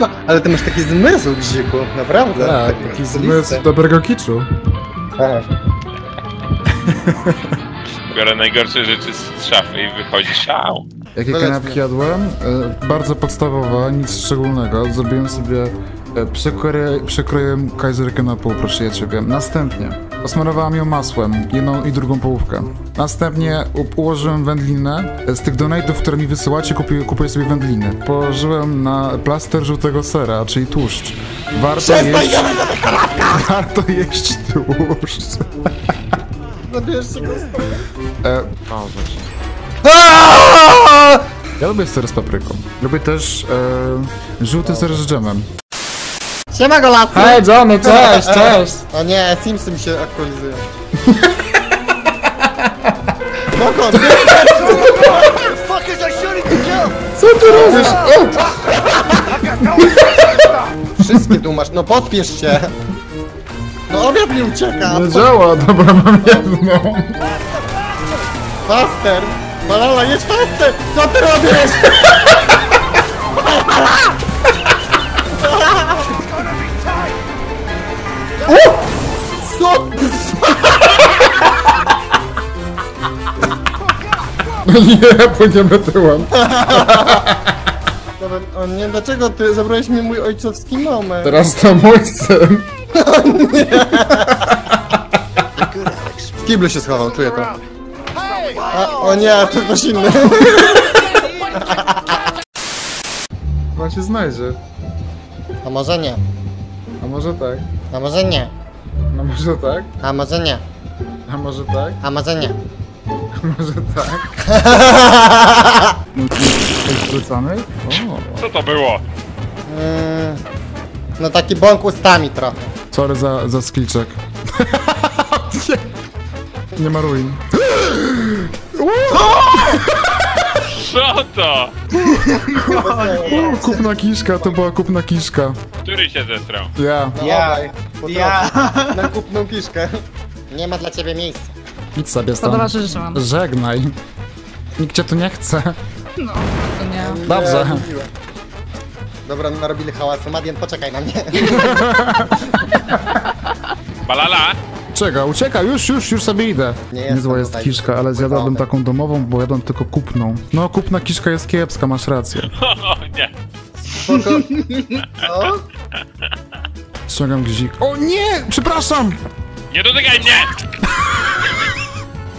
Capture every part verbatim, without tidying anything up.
spoko, ale ty masz taki zmysł, Grzyku, naprawdę. Tak, taki, taki zmysł dobrego kiczu. Tak. Biorę najgorsze rzeczy z szafy i wychodzi szał. Jakie kanapki jadłem? E, bardzo podstawowa, nic szczególnego. Zrobiłem sobie... E, przykry, przykryłem kajzerkę na pół, proszę ja ciebie. Następnie posmarowałem ją masłem, jedną i drugą połówkę. Następnie ułożyłem wędlinę. Z tych donate'ów, które mi wysyłacie, kupuję, kupuję sobie wędliny. Położyłem na plaster żółtego sera, czyli tłuszcz. Warto jeść... Warto jeść tłuszcz. Zabierz sobie e, o, ja lubię ser z papryką. Lubię też e, żółty ser z dżemem. Siema Golacy! Hej Johnny, cześć, cześć! O nie, Simsy mi się aktualizują. Co ty robisz? Wszystkie dumasz, no podpiesz się! No obiad mi ucieka! Nie działa, dobra, mam jedną. Faster! Balala, jedź faster! Co ty robisz? O! Co? Nie, płyniemy tyłem. Dobra, o nie, dlaczego ty zabrałeś mi mój ojcowski moment? Teraz to mój syn. O nie! W kible się schował, czuję to. A, o nie, to ktoś inny. Chyba się znajdzie. A może nie? A może tak? A może nie? A może tak? A może nie? A może tak? A może nie? A może tak? Co to było? Yy, no taki bąk ustami trochę. Sorry za, za skliczek. Nie ma ruin. Co to? Kupna kiszka, to była kupna kiszka. Który się zestrał? Ja. Ja. Ja. Na kupną kiszkę. Nie ma dla ciebie miejsca. Idź sobie stąd. Żegnaj. Nikt cię tu nie chce. No, to nie. Dobrze. Dobra, narobili hałasu. Madian, poczekaj na mnie. Balala. Czeka, ucieka, już, już, już sobie idę. Nie Niezła jest kiszka, ale zjadłabym taką domową, bo jadłem tylko kupną. No, kupna kiszka jest kiepska, masz rację. O nie. Spoko. O? Ściągam gzik. O nie, przepraszam! Nie dotykaj mnie!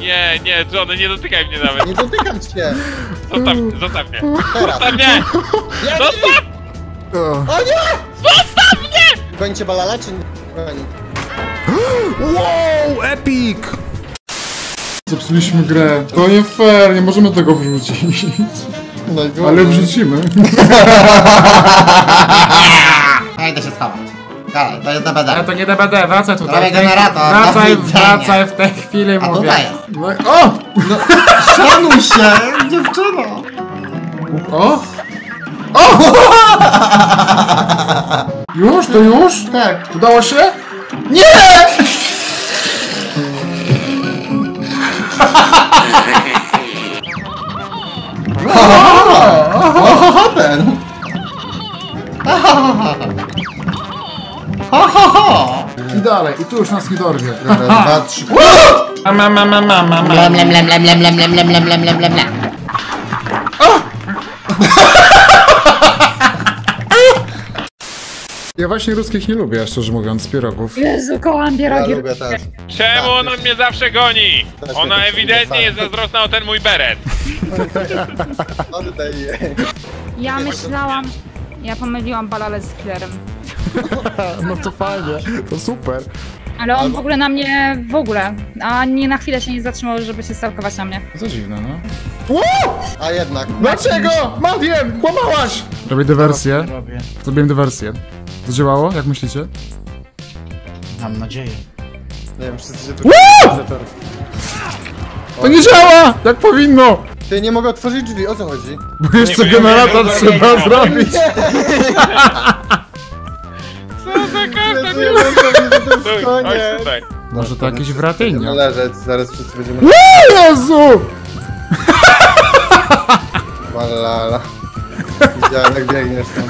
Nie, nie, Johnny, nie dotykaj mnie nawet. Nie dotykam cię. Zostaw, zostaw mnie. Teraz. Zostaw mnie! Ja zostaw! O nie! Zostaw mnie! Goni cię Balala, czy nie? Goni. Wow, epic! Zepsuliśmy grę. To nie fair, nie możemy tego wrzucić. No ale wrzucimy. Daj, to się schować. Dalej, to jest D B D. Ale to nie D B D, wracaj tutaj. Robię generator. Wracaj, wracaj w tej chwili, a mówię. Tutaj jest. O! No, szanuj się, dziewczyno. O! O! Już? To już? Tak. Udało się? Nie! I dalej, i tu już nas nie dorwie. Dobra, trzy. Mama, mama, mama, mama. Lem, lem, lem, lem, lem, lem, lem, lem, lem, lem, lem, lem, lem. Ja właśnie ruskich nie lubię, szczerze mówiąc, pierogów. Jezu, kołam pierogi. Ja lubię też. Czemu ona mnie zawsze goni? Ona ewidentnie jest zazdrosna o ten mój beret. Ja myślałam... Ja pomyliłam Balalę z Killerem. No to fajnie, to super. Ale on w ogóle na mnie, w ogóle, a nie na chwilę się nie zatrzymał, żeby się stalkować na mnie. To dziwne, no. Uuu! A jednak. Dlaczego? Madian, kłamałaś! Robię dywersję. Zrobiłem dywersję. To działało? Jak myślicie? Mam nadzieję. Nie wiem, wszyscy się tu... To nie działa! Jak powinno! Ty nie mogę otworzyć drzwi, o co chodzi? Bo jeszcze generator trzeba zrobić! Może to jakieś wratynie. No leżeć, zaraz wszyscy będziemy... Jezu! Balala. Widziałem, jak biegniesz tam.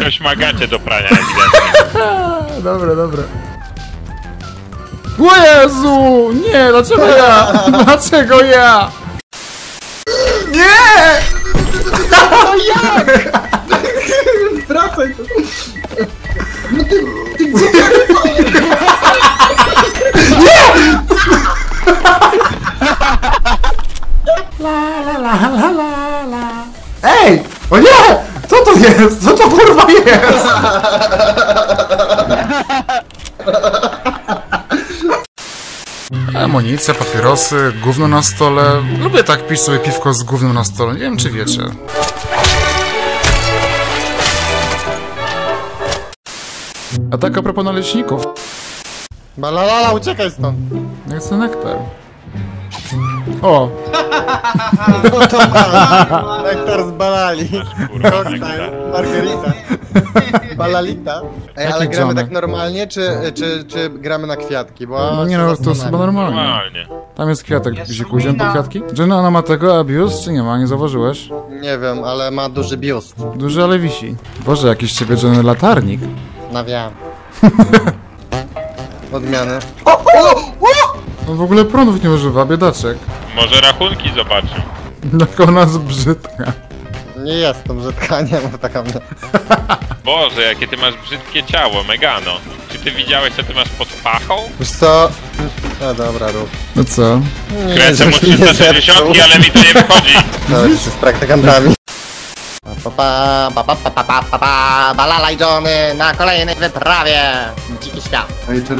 Ktoś ma gacie do prania, ewidentnie. Dobra, dobra. O Jezu! Nie, dlaczego ja? Dlaczego ja? Nie! No jak? Wracaj tu. No ty... ty gdzie Nie! La la la la la la. Ej! O nie! Co to jest? Co to kurwa jest? Amunicja, papierosy, gówno na stole. Lubię tak pić sobie piwko z gównem na stole. Nie wiem, czy wiecie. A tak a propos naleśników. Balalala, uciekaj stąd. Nie chcę nektar. O! No to balala. Nektar z balali. Koktajl, margarita. Balalita. Ej, ale gramy tak normalnie, czy, czy, czy gramy na kwiatki? Bo no nie, no to jest chyba normalnie. Normalnie. Tam jest kwiatek, gdzie kuźiem po kwiatki. Jenna, ona ma tego, a biust czy nie ma? Nie zauważyłeś? Nie wiem, ale ma duży biust. Duży, ale wisi. Boże, jakiś ciebie Jenny latarnik. Nawiałem. Odmiany. O, o, o! On w ogóle prądów nie używa, biedaczek. Może rachunki zobaczył. Taka ona jest brzydka. Nie jestem brzydka, nie mów taka mnie. Boże, jakie ty masz brzydkie ciało, Megano. Czy ty widziałeś, co ty masz pod pachą? Wiesz co? No dobra, rób. No co? Kręcę mu trzysta sześćdziesiąt, ale mi to nie wychodzi. No już z praktykantami. Pa pa pa pa pa pa pa pa pa Balala i Johnny na kolejnej wyprawie Dziki świat.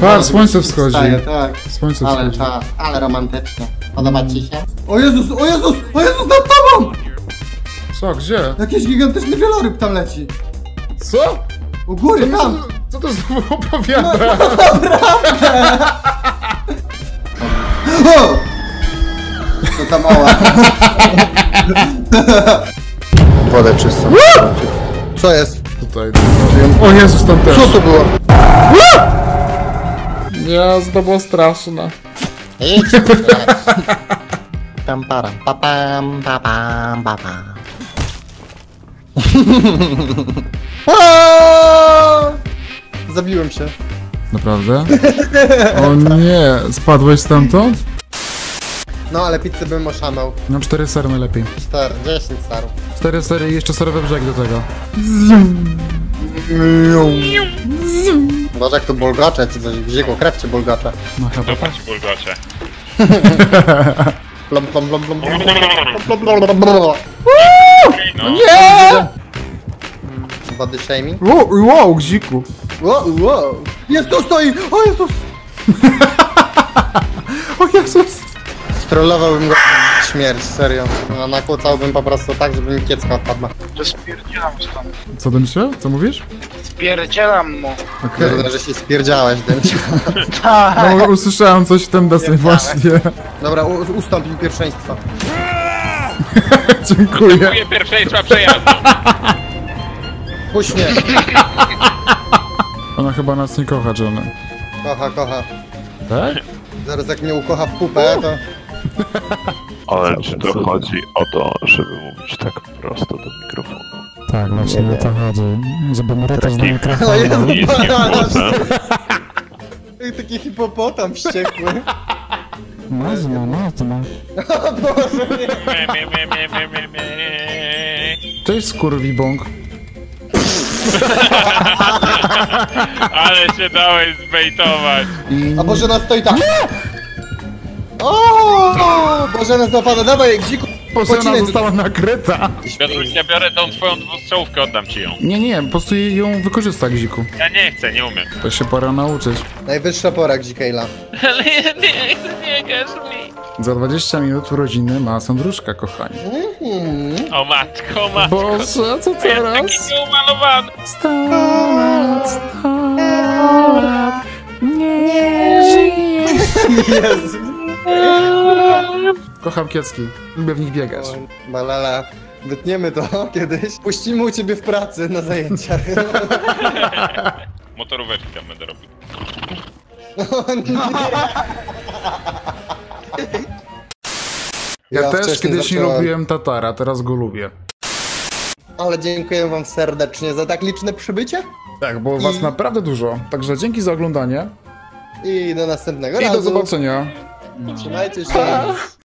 Pa, słońce wschodzi. Tak. Słońce ale, wschodzi. Ta, ale romantycznie. Podoba ci się? O Jezus, o Jezus, o Jezus nad tobą! Co, gdzie? Jakiś gigantyczny wieloryb tam leci. Co? U góry, co, tam! Co to znowu opowiada? No, no naprawdę! O! Co ta mała? Wodę czystą. Co jest? Tutaj. O Jezus, tam też. Co to było? Jazda była straszna. Idź pam param papam papam papam. Zabiłem się. Naprawdę? O nie, spadłeś stamtąd? No, ale pizzę bym oszamał. No, cztery sery najlepiej. Cztery, dziesięć serów. Cztery sery i jeszcze serowy brzeg do tego. Boże, jak to bulgacze, czy coś brzegu, krew cię bulgacze. No chyba. Zobacz bulgacze. Plom, plom, plom, plom, plom, plom, plom, plom, plom. Nie! Body shaming? Wow, wow, gziku. Wow, wow. Jest tu, stoi! O Jezus! O Jezus! Trollowałbym go śmierć, serio. No, nakłócałbym po prostu tak, żeby mi kiecka odpadła. To spierdzielam stąd. Co Dymcie? Co mówisz? Spierdzielam mu. Okej. Okay. Że się spierdziałeś, Dymcie. No, usłyszałem coś w tym deseń właśnie. Dobra, ustąp im pierwszeństwa. Dziękuję. Dziękuję pierwszeństwa przejazdu. Puść mnie. Ona chyba nas nie kocha, Johnny. Kocha, kocha. Tak? Zaraz jak mnie ukocha w pupę, to... Ale czy to chodzi o to, żeby mówić tak prosto do mikrofonu? Tak, właśnie nie, nie. O to chodzi, żeby mrytać do mikrofonu. O Jezu, taki hipopotam wściekły. Można, można. O Boże, nie. Cześć, skurwibąk. Ale się dałeś zbejtować. A Bożena stoi tak. Oooo! Bożena zapada, dawaj gziku! Bożena została nakryta! Piotruś, ja biorę tą twoją dwustrzałówkę, oddam ci ją. Nie, nie, po prostu ją wykorzysta gziku. Ja nie chcę, nie umiem. To się pora nauczyć. Najwyższa pora gzikejla. Ale ja nie chcę, nie każ mi. Za dwadzieścia minut urodziny ma Sandruszka, kochani. Mm-hmm. O matko, matko. Boże, co teraz? Ja taki nieumalowany. Sto lat, sto lat, nie żyjesz. Kocham kiecki, lubię w nich biegać. Balala, wytniemy to kiedyś. Puścimy u ciebie w pracy na zajęciach. Motoróweczki tam będę robił. O nie. Ja, ja też kiedyś nie zacząłem... lubiłem Tatara, teraz go lubię. Ale dziękuję wam serdecznie za tak liczne przybycie. Tak, było I... was naprawdę dużo. Także dzięki za oglądanie. I do następnego I razu. I do zobaczenia. No. Trzymajcie się. Pa.